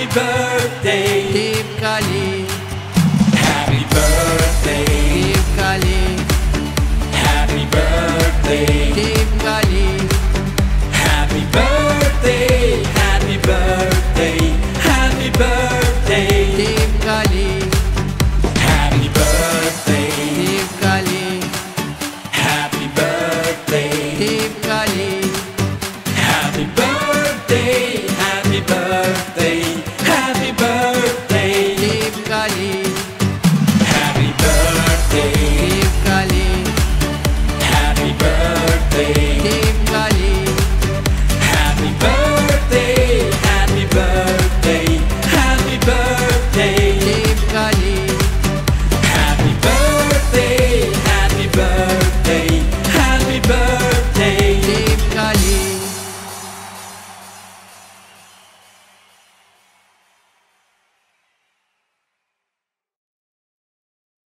Happy birthday, Devkali.